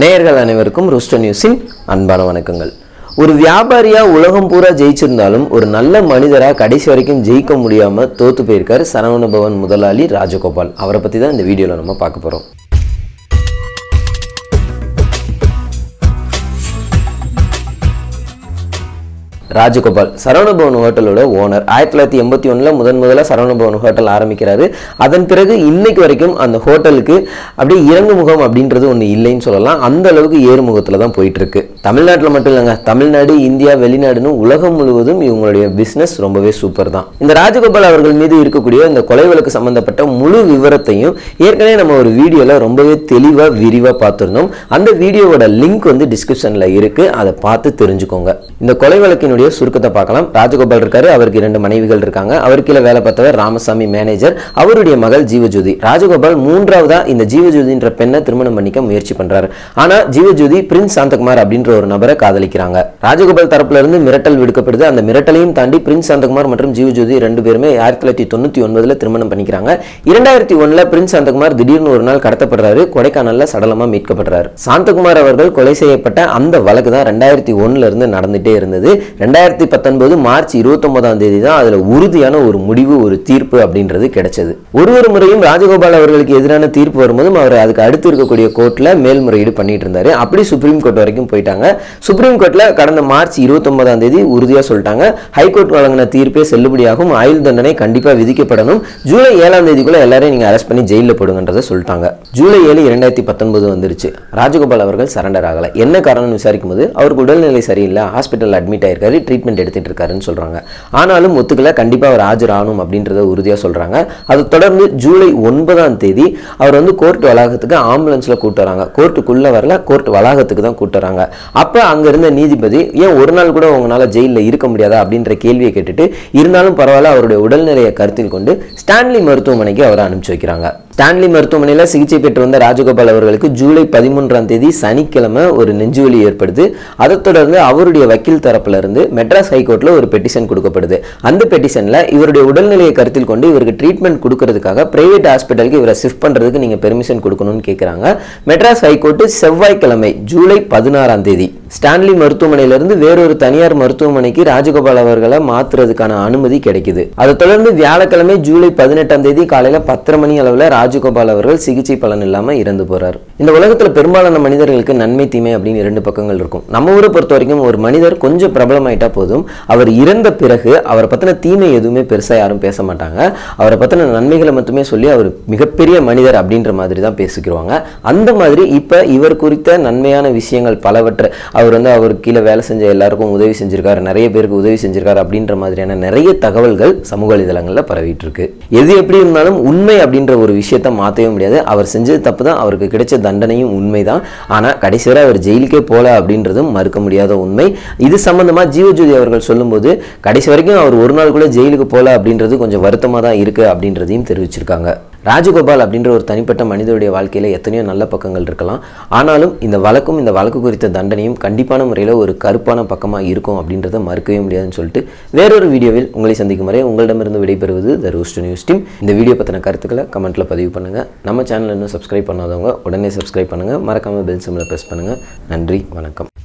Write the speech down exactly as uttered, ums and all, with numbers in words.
நேயர்கள் அனைவருக்கும் ரூஸ்டர் நியூஸின் அன்பான வணக்கங்கள். ஒரு வியாபாரியா உலகம் பூரா ஜெயிச்சிருந்தாலும் ஒரு நல்ல மனிதரா கடைசி வரைக்கும் ஜெயிக்க முடியாம தோத்து போயிருக்காரு சரவண பவன் முதலாளி ராஜகோபால். அவரை பத்தி தான் இந்த வீடியோல நம்ம பார்க்க போறோம். ராஜகோபால் சரவண பவன் ஹோட்டலோட ஓனர் ஆயிரத்தி தொள்ளாயிரத்தி எண்பத்தி ஒன்றில் முதன் முதலாக சரவண பவன் ஹோட்டல் ஆரம்பிக்கிறாரு. அதன் பிறகு இன்னைக்கு வரைக்கும் அந்த ஹோட்டலுக்கு அப்படியே இறங்குமுகம் அப்படின்றது ஒன்று இல்லைன்னு சொல்லலாம். அந்த அளவுக்கு ஏறுமுகத்தில் தான் போயிட்டு இருக்கு. தமிழ்நாட்டில் மட்டும் இல்லைங்க, தமிழ்நாடு, இந்தியா, வெளிநாடுன்னு உலகம் முழுவதும் இவங்களுடைய பிஸ்னஸ் ரொம்பவே சூப்பர் தான். இந்த ராஜகோபால் அவர்கள் மீது இருக்கக்கூடிய இந்த கொலை வழக்கு சம்பந்தப்பட்ட முழு விவரத்தையும் ஏற்கனவே நம்ம ஒரு வீடியோவில் ரொம்பவே தெளிவாக விரிவாக பார்த்துருந்தோம். அந்த வீடியோவோட லிங்க் வந்து டிஸ்கிரிப்ஷனில் இருக்கு, அதை பார்த்து தெரிஞ்சுக்கோங்க. இந்த கொலை வழக்கினுடைய சுருக்கத்தை பார்க்கலாம். ராஜகோபால் இருக்காரு, அவருக்கு இரண்டு மனைவிகள் இருக்காங்க. அவருக்குள்ள வேலை பார்த்தவர் ராமசாமி மேனேஜர், அவருடைய மகள் ஜீவஜோதி. ராஜகோபால் மூன்றாவதா இந்த ஜீவஜோதின்ற பெண்ணை திருமணம் பண்ணிக்க முயற்சி பண்றாரு. ஆனா ஜீவஜோதி பிரின்ஸ் சாந்தகுமார் அப்படின்ற ஒரு நபரை காதலிக்கிறாங்க. ராஜகோபால் தரப்புல இருந்து மிரட்டல் விடுக்கப்படுது. அந்த மிரட்டலையும் தாண்டி பிரின்ஸ் சாந்தகுமார் மற்றும் ஜீவஜோதி ரெண்டு பேருமே ஆயிரத்தி தொள்ளாயிரத்தி தொண்ணூத்தி ஒன்பதுல திருமணம் பண்ணிக்கிறாங்க. இரண்டாயிரத்தி ஒண்ணுல பிரின்ஸ் சாந்தகுமார் திடீர்னு ஒரு நாள் கடத்தப்படுறாரு. கொடைக்கானல்ல சடலமா மீட்கப்படுறாரு. சாந்தகுமார் அவர்கள் கொலை செய்யப்பட்ட அந்த வழக்கு தான் ரெண்டாயிரத்தி ஒண்ணுல இருந்து நடந்துட்டே இருந்தது. ரெண்டாயிரத்தி பத்தொன்பது மார்ச் இருபத்தி ஒன்பதாம் தேதி தான் அதுல உறுதியான ஒரு முடிவு, ஒரு தீர்ப்பு அப்படின்றது கிடைச்சது. ஒரு ஒரு முறையும் ராஜகோபால் அவர்களுக்கு எதிரான தீர்ப்பு வரும்போதும் அவர் அதுக்கு அடுத்து இருக்கக்கூடிய கோர்ட்ல மேல்முறையீடு பண்ணிட்டு இருந்தாரு. அப்படி சுப்ரீம் கோர்ட் வரைக்கும் போயிட்டாங்க. சுப்ரீம் கோர்ட்ல கடந்த மார்ச் இருபத்தி ஒன்பதாம் தேதி உறுதியா சொல்லிட்டாங்க, ஹைகோர்ட் வழங்கின தீர்ப்பே செல்லுபடியாகும், ஆயுள் தண்டனை கண்டிப்பா விதிக்கப்படணும், ஜூலை ஏழாம் தேதிக்குள்ள எல்லாரையும் நீங்க அரெஸ்ட் பண்ணி ஜெயில போடுங்கன்றதை சொல்லிட்டாங்க. ஜூலை ஏழு இரண்டாயிரத்தி பத்தொன்பது வந்துருச்சு. ராஜகோபால் அவர்கள் சரண்டர் ஆகல. என்ன காரணம் விசாரிக்கும் போது அவருக்கு உடல்நிலை சரியில்லை, ஹாஸ்பிட்டல் அட்மிட் ஆயிருக்காரு, ட்ரீட்மெண்ட் எடுத்துட்டு இருக்காருன்னு சொல்றாங்க. ஆனாலும் ஒத்துக்கல, கண்டிப்பா அவர் ஆஜர் ஆகணும் அப்படின்றத உறுதியா சொல்றாங்க. அதை தொடர்ந்து ஜூலை ஒன்பதாம் தேதி அவர் வந்து கோர்ட் வளாகத்துக்கு ஆம்புலன்ஸ்ல கூட்டு வராங்க. கோர்ட்டுக்குள்ள வரல, கோர்ட் வளாகத்துக்கு தான் கூட்டு வராங்க. அப்ப அங்க இருந்த நீதிபதி, ஏன் ஒரு நாள் கூட உங்களால ஜெயில இருக்க முடியாதா அப்படின்ற கேள்வியை கேட்டுட்டு, இருந்தாலும் பரவாயில்ல, அவருடைய உடல்நிலையை கருத்தில் கொண்டு ஸ்டான்லி மருத்துவமனைக்கு அவரை அனுப்பிச்சு வைக்கிறாங்க. ஸ்டான்லி மருத்துவமனையில் சிகிச்சை பெற்று வந்த ராஜகோபால் அவர்களுக்கு ஜூலை பதிமூன்றாம் தேதி சனிக்கிழமை ஒரு நெஞ்சுவலி ஏற்படுது. அதை தொடர்ந்து அவருடைய வக்கீல் தரப்புல இருந்து மெட்ராஸ் ஹைகோர்ட்டில் ஒரு பெட்டிஷன் கொடுக்கப்படுது. அந்த பெட்டிஷனில் இவருடைய உடல்நிலையை கருத்தில் கொண்டு இவருக்கு ட்ரீட்மெண்ட் கொடுக்கறதுக்காக பிரைவேட் ஹாஸ்பிட்டலுக்கு இவரை ஷிஃப்ட் பண்ணுறதுக்கு நீங்கள் பெர்மிஷன் கொடுக்கணும்னு கேட்குறாங்க. மெட்ராஸ் ஹைகோர்ட்டு செவ்வாய்க்கிழமை ஜூலை பதினாறாம் தேதி ஸ்டான்லி மருத்துவமனையிலிருந்து வேறொரு தனியார் மருத்துவமனைக்கு ராஜகோபால் அவர்களை மாற்றுறதுக்கான அனுமதி கிடைக்குது. அதை தொடர்ந்து வியாழக்கிழமை ஜூலை பதினெட்டாம் தேதி காலையில் பத்தரை மணி அளவில் ராஜகோபால் அவர்கள் சிகிச்சை பலன் இல்லாமல் இறந்து போறார். இந்த உலகத்தில் பெரும்பாலான மனிதர்களுக்கு நன்மை தீமை அப்படின்னு இரண்டு பக்கங்கள் இருக்கும். நம்ம ஊரை பொறுத்த வரைக்கும் ஒரு மனிதர் கொஞ்சம் பிரபலமாயிட்டா போதும், அவர் இறந்த பிறகு அவரை பத்தின தீமை எதுவுமே பெருசா யாரும் பேச மாட்டாங்க. அவரை பத்தின நன்மைகளை மட்டுமே சொல்லி அவர் மிகப்பெரிய மனிதர் அப்படின்ற மாதிரி தான் பேசிக்கிடுவாங்க. அந்த மாதிரி இப்ப இவர் குறித்த நன்மையான விஷயங்கள் பலவற்றை, அவர் வந்து அவர் கீழே வேலை செஞ்ச எல்லாருக்கும் உதவி செஞ்சிருக்காரு, நிறைய பேருக்கு உதவி செஞ்சிருக்காரு அப்படின்ற மாதிரியான நிறைய தகவல்கள் சமூக வலைதளங்கள்ல பரவிட்டு இருக்கு. எது எப்படி இருந்தாலும் உண்மை அப்படின்ற ஒரு விஷயத்தை மாற்றவே முடியாது. அவர் செஞ்சது தப்பு தான், அவருக்கு கிடைச்ச தண்டனையும் உண்மைதான். ஆனா கடைசி வரை அவர் ஜெயிலுக்கே போல அப்படின்றதும் மறுக்க முடியாத உண்மை. இது சம்பந்தமா ஜீவஜோதி அவர்கள் சொல்லும்போது கடைசி வரைக்கும் அவர் ஒரு நாள் கூட ஜெயிலுக்கு போல அப்படின்றது கொஞ்சம் வருத்தமா தான் இருக்கு அப்படின்றதையும் தெரிவிச்சிருக்காங்க. ராஜகோபால் அப்படின்ற ஒரு தனிப்பட்ட மனிதனுடைய வாழ்க்கையில் எத்தனையோ நல்ல பக்கங்கள் இருக்கலாம். ஆனாலும் இந்த வழக்கும் இந்த வழக்கு குறித்த தண்டனையும் கண்டிப்பான முறையில் ஒரு கருப்பான பக்கமாக இருக்கும் அப்படின்றத மறுக்கவே முடியாதுன்னு சொல்லிட்டு வேறொரு வீடியோவில் உங்களை சந்திக்கும் வரை உங்களிடமிருந்து விடைபெறுவது த ரூஸ்டர் நியூஸ் டீம். இந்த வீடியோ பற்றின கருத்துக்களை கமெண்ட்டில் பதிவு பண்ணுங்கள். நம்ம சேனல் இன்னும் சப்ஸ்கிரைப் பண்ணாதவங்க உடனே சப்ஸ்கிரைப் பண்ணுங்கள். மறக்காமல் பெல் சிம்பிளை ப்ரெஸ் பண்ணுங்கள். நன்றி, வணக்கம்.